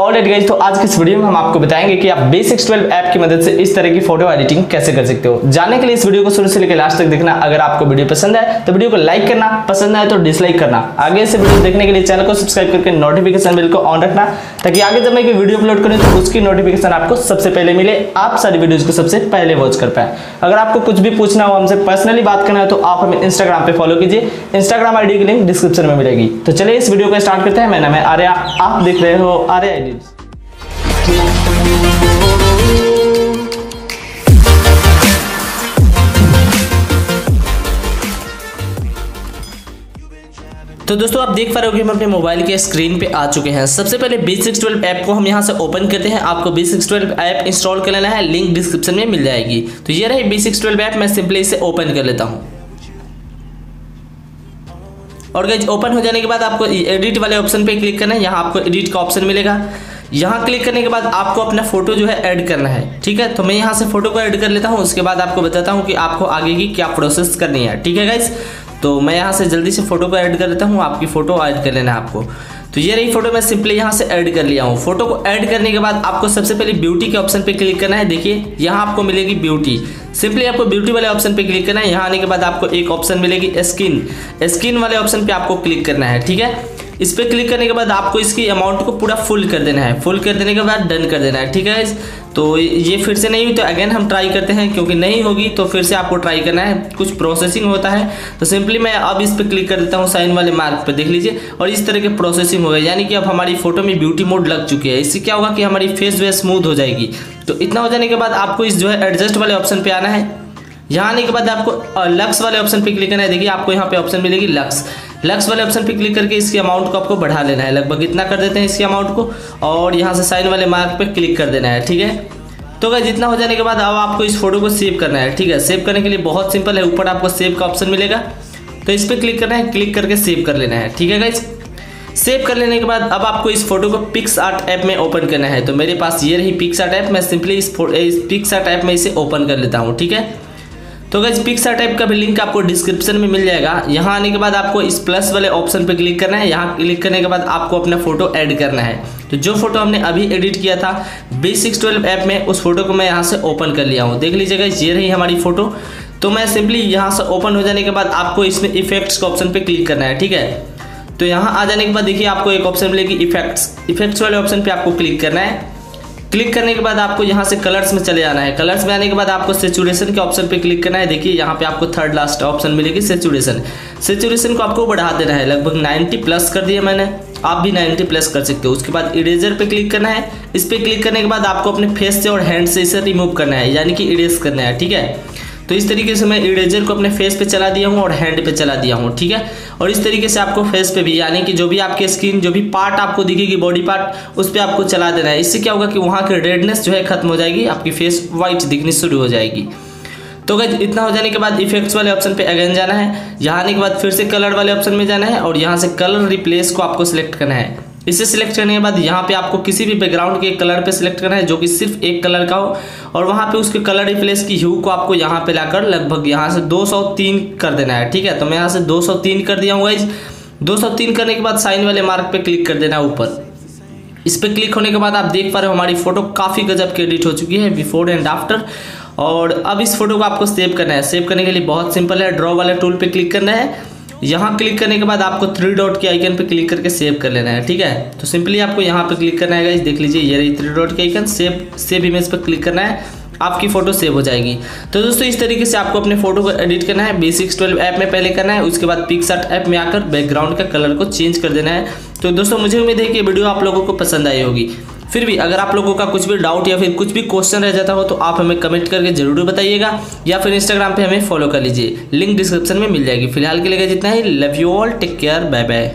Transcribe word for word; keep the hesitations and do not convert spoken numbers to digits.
Alright guys, तो आज के इस वीडियो में हम आपको बताएंगे कि आप बी सिक्स ट्वेल्व ऐप की मदद से इस तरह की फोटो एडिटिंग कैसे कर सकते हो। जानने के लिए इस वीडियो को शुरू से लेकर लास्ट तक देखना। अगर आपको वीडियो पसंद आए तो वीडियो को लाइक करना, पसंद आए तो डिसलाइक करना। आगे से वीडियो देखने के लिए चैनल को सब्सक्राइब करके नोटिफिकेशन बेल को ऑन रखना, ताकि आगे जब मैं एक वीडियो अपलोड करूँ तो उसकी नोटिफिकेशन आपको सबसे पहले मिले, आप सारी वीडियोज को सबसे पहले वॉच कर पाए। अगर आपको कुछ भी पूछना हो, हमसे पर्सनली बात करना है तो आप हमें इंस्टाग्राम पर फॉलो कीजिए। इंस्टाग्राम आईडी की लिंक डिस्क्रिप्शन में मिलेगी। तो चलिए इस वीडियो को स्टार्ट करते हैं। मैं नाम है आर्या, आप देख रहे हो आर्या। तो दोस्तों, आप देख पा रहे हो कि हम अपने मोबाइल के स्क्रीन पे आ चुके हैं। सबसे पहले बी सिक्स ट्वेल्व ऐप को हम यहां से ओपन करते हैं। आपको B six twelve app install कर लेना है, लिंक डिस्क्रिप्शन में मिल जाएगी। तो ये रही बी सिक्स ट्वेल्व ऐप। मैं सिंपली इसे ओपन कर लेता हूं। और गाइस, ओपन हो जाने के बाद आपको एडिट वाले ऑप्शन पे क्लिक करना है। यहाँ आपको एडिट का ऑप्शन मिलेगा। यहाँ क्लिक करने के बाद आपको अपना फोटो जो है ऐड करना है, ठीक है। तो मैं यहाँ से फोटो को ऐड कर लेता हूँ, उसके बाद आपको बताता हूँ कि आपको आगे की क्या प्रोसेस करनी है, ठीक है गाइस। तो मैं यहाँ से जल्दी से फोटो को ऐड कर लेता हूँ। आपकी फ़ोटो ऐड कर लेना है आपको। तो ये रही फोटो, मैं सिंपली यहाँ से ऐड कर लिया हूँ। फोटो को ऐड करने के बाद आपको सबसे पहले ब्यूटी के ऑप्शन पे क्लिक करना है। देखिए यहाँ आपको मिलेगी ब्यूटी। सिंपली आपको ब्यूटी वाले ऑप्शन पे क्लिक करना है। यहाँ आने के बाद आपको एक ऑप्शन मिलेगी स्किन। स्किन वाले ऑप्शन पे आपको क्लिक करना है, ठीक है। इस पर क्लिक करने के बाद आपको इसकी अमाउंट को पूरा फुल कर देना है। फुल कर देने के बाद डन कर देना है, ठीक है। तो ये फिर से नहीं हुई तो अगेन हम ट्राई करते हैं, क्योंकि नहीं होगी तो फिर से आपको ट्राई करना है। कुछ प्रोसेसिंग होता है, तो सिंपली मैं अब इस पर क्लिक कर देता हूँ, साइन वाले मार्क पर देख लीजिए। और इस तरह के प्रोसेसिंग हो गई, यानी कि अब हमारी फोटो में ब्यूटी मोड लग चुकी है। इससे क्या होगा कि हमारी फेस वेस स्मूथ हो जाएगी। तो इतना हो जाने के बाद आपको इस जो है एडजस्ट वाले ऑप्शन पर आना है। यहाँ आने के बाद आपको लक्स वाले ऑप्शन पर क्लिक करना है। देखिए आपको यहाँ पे ऑप्शन मिलेगी लक्स। लक्स वाले ऑप्शन पे क्लिक करके इसकी अमाउंट को आपको बढ़ा लेना है। लगभग इतना कर देते हैं इसकी अमाउंट को, और यहाँ से साइन वाले मार्क पे क्लिक कर देना है, ठीक है। तो गाइस, जितना हो जाने के बाद अब आपको इस फोटो को सेव करना है, ठीक है। सेव करने के लिए बहुत सिंपल है, ऊपर आपको सेव का ऑप्शन मिलेगा, तो इस पर क्लिक करना है। क्लिक करके सेव कर लेना है, ठीक है गाइस। सेव कर लेने के बाद अब आपको इस फोटो को पिक्सआर्ट ऐप में ओपन करना है। तो मेरे पास ये रही पिक्सआर्ट ऐप। मैं सिंपली इस पिक्सआर्ट ऐप में इसे ओपन कर लेता हूँ, ठीक है। तो गाइस, पिक्सआर्ट ऐप का भी लिंक आपको डिस्क्रिप्शन में मिल जाएगा। यहाँ आने के बाद आपको इस प्लस वाले ऑप्शन पर क्लिक करना है। यहाँ क्लिक करने के बाद आपको अपना फोटो ऐड करना है। तो जो फोटो हमने अभी एडिट किया था बी सिक्स ट्वेल्व ऐप में, उस फोटो को मैं यहाँ से ओपन कर लिया हूँ। देख लीजिएगा, ये रही हमारी फोटो। तो मैं सिंपली यहाँ से ओपन हो जाने के बाद आपको इसमें इफेक्ट्स का ऑप्शन पर क्लिक करना है, ठीक है। तो यहाँ आ जाने के बाद देखिए आपको एक ऑप्शन मिलेगी इफेक्ट्स। इफेक्ट्स वाले ऑप्शन पर आपको क्लिक करना है। क्लिक करने के बाद आपको यहाँ से कलर्स में चले जाना है। कलर्स में आने के बाद आपको सेचुरेशन के ऑप्शन पे क्लिक करना है। देखिए यहाँ पे आपको थर्ड लास्ट ऑप्शन मिलेगी सेचुरेशन। सेचुरेशन को आपको बढ़ा देना है, लगभग नब्बे प्लस कर दिया मैंने, आप भी नब्बे प्लस कर सकते हो। उसके बाद इरेजर पे क्लिक करना है। इस पर क्लिक करने के बाद आपको अपने फेस से और हैंड से इसे रिमूव करना है, यानी कि इरेज करना है, ठीक है। तो इस तरीके से मैं इरेजर को अपने फेस पे चला दिया हूँ और हैंड पे चला दिया हूँ, ठीक है। और इस तरीके से आपको फेस पे भी, यानी कि जो भी आपके स्किन, जो भी पार्ट आपको दिखेगी बॉडी पार्ट, उस पर आपको चला देना है। इससे क्या होगा कि वहाँ की रेडनेस जो है खत्म हो जाएगी, आपकी फेस वाइट दिखनी शुरू हो जाएगी। तो गाइस, इतना हो जाने के बाद इफेक्ट्स वाले ऑप्शन पे अगेन जाना है। यहाँ आने के बाद फिर से कलर वाले ऑप्शन में जाना है और यहाँ से कलर रिप्लेस को आपको सिलेक्ट करना है। इसे सिलेक्ट करने के बाद यहाँ पे आपको किसी भी बैकग्राउंड के कलर पे सिलेक्ट करना है, जो कि सिर्फ एक कलर का हो, और वहाँ पे उसके कलर रिप्लेस की ह्यू को आपको यहाँ पे लाकर लगभग यहाँ से दो सौ तीन कर देना है, ठीक है। तो मैं यहाँ से दो सौ तीन कर दिया हूँ गाइस। दो सौ तीन करने के बाद साइन वाले मार्क पे क्लिक कर देना है ऊपर। इस पर क्लिक होने के बाद आप देख पा रहे हो हमारी फोटो काफ़ी गजब की एडिट हो चुकी है, बिफोर एंड आफ्टर। और अब इस फोटो को आपको सेव करना है। सेव करने के लिए बहुत सिंपल है, ड्रॉ वाले टूल पर क्लिक करना है। यहाँ क्लिक करने के बाद आपको थ्री डॉट के आइकन पे क्लिक करके सेव कर लेना है, ठीक है। तो सिंपली आपको यहाँ पे क्लिक करना है गाइस। देख लीजिए ये रही थ्री डॉट के आइकन। सेव सेव इमेज पे क्लिक करना है, आपकी फ़ोटो सेव हो जाएगी। तो दोस्तों, इस तरीके से आपको अपने फोटो को एडिट करना है। बी सिक्स ट्वेल्व ऐप में पहले करना है, उसके बाद पिक्सआर्ट ऐप में आकर बैकग्राउंड का कलर को चेंज कर देना है। तो दोस्तों, मुझे उम्मीद है कि वीडियो आप लोगों को पसंद आई होगी। फिर भी अगर आप लोगों का कुछ भी डाउट या फिर कुछ भी क्वेश्चन रह जाता हो तो आप हमें कमेंट करके जरूर बताइएगा, या फिर इंस्टाग्राम पे हमें फॉलो कर लीजिए, लिंक डिस्क्रिप्शन में मिल जाएगी। फिलहाल के लिए जितना ही, love you all, take care, bye bye.